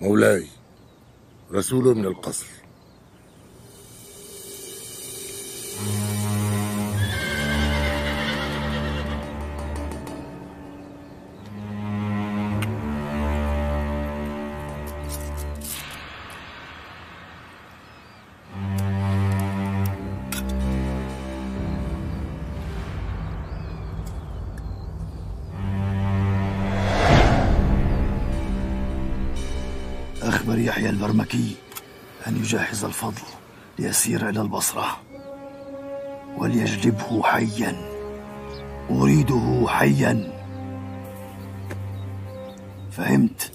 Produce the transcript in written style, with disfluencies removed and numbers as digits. مولاي رسول من القصر. أخبر يحيى البرمكي أن يجهز الفضل ليسير إلى البصرة وليجلبه حياً، أريده حياً. فهمت؟